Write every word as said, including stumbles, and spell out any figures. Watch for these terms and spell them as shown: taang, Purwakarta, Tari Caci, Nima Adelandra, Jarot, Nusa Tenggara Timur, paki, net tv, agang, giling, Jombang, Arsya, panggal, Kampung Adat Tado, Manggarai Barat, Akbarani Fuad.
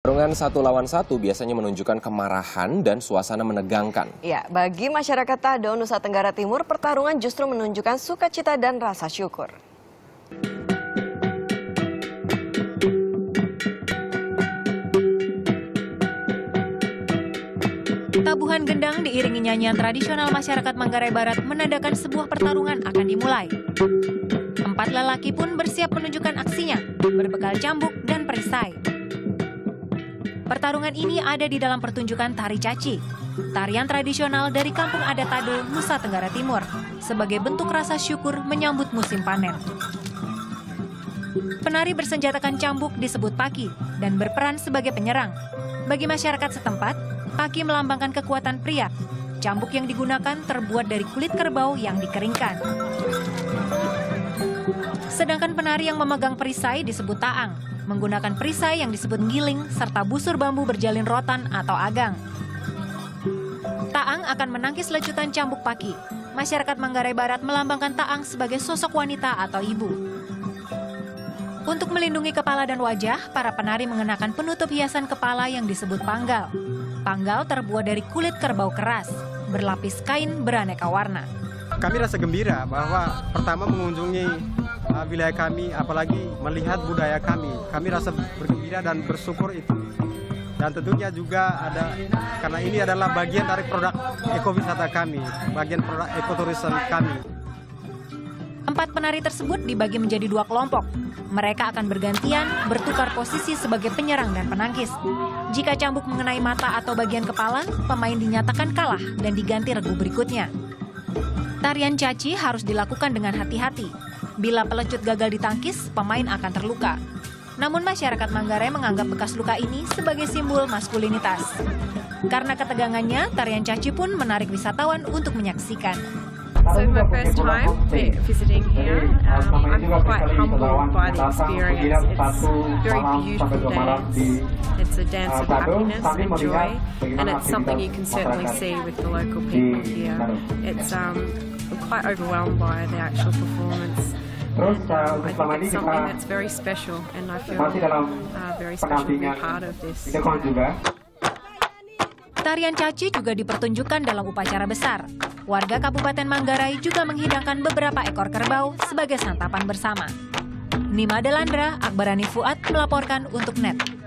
Pertarungan satu lawan satu biasanya menunjukkan kemarahan dan suasana menegangkan. Ya, bagi masyarakat Tado, Nusa Tenggara Timur, pertarungan justru menunjukkan sukacita dan rasa syukur. Tabuhan gendang diiringi nyanyian tradisional masyarakat Manggarai Barat menandakan sebuah pertarungan akan dimulai. Empat lelaki pun bersiap menunjukkan aksinya, berbekal cambuk dan perisai. Pertarungan ini ada di dalam pertunjukan Tari Caci, tarian tradisional dari Kampung Adat Tado, Nusa Tenggara Timur, sebagai bentuk rasa syukur menyambut musim panen. Penari bersenjatakan cambuk disebut paki dan berperan sebagai penyerang. Bagi masyarakat setempat, paki melambangkan kekuatan pria. Cambuk yang digunakan terbuat dari kulit kerbau yang dikeringkan. Sedangkan penari yang memegang perisai disebut taang, menggunakan perisai yang disebut giling serta busur bambu berjalin rotan atau agang. Taang akan menangkis lecutan cambuk paki. Masyarakat Manggarai Barat melambangkan taang sebagai sosok wanita atau ibu. Untuk melindungi kepala dan wajah, para penari mengenakan penutup hiasan kepala yang disebut panggal. Panggal terbuat dari kulit kerbau keras, berlapis kain beraneka warna. Kami rasa gembira bahwa pertama mengunjungi uh, wilayah kami, apalagi melihat budaya kami. Kami rasa bergembira dan bersyukur itu. Dan tentunya juga ada, karena ini adalah bagian dari produk ekowisata kami, bagian produk ekoturism kami. Empat penari tersebut dibagi menjadi dua kelompok. Mereka akan bergantian bertukar posisi sebagai penyerang dan penangkis. Jika cambuk mengenai mata atau bagian kepala, pemain dinyatakan kalah dan diganti regu berikutnya. Tarian caci harus dilakukan dengan hati-hati. Bila pelecut gagal ditangkis, pemain akan terluka. Namun masyarakat Manggarai menganggap bekas luka ini sebagai simbol maskulinitas. Karena ketegangannya, tarian caci pun menarik wisatawan untuk menyaksikan. So it's my first time visiting here. Um, I'm quite humbled by the experience. It's a very beautiful dance. It's a dance of happiness and joy, and it's something you can certainly see with the local people here. It's um, I'm quite overwhelmed by the actual performance. And, um, I think it's something that's very special, and I feel uh, very special to be part of this. Tarian caci juga dipertunjukkan dalam upacara besar. Warga Kabupaten Manggarai juga menghidangkan beberapa ekor kerbau sebagai santapan bersama. Nima Adelandra, Akbarani Fuad melaporkan untuk Net.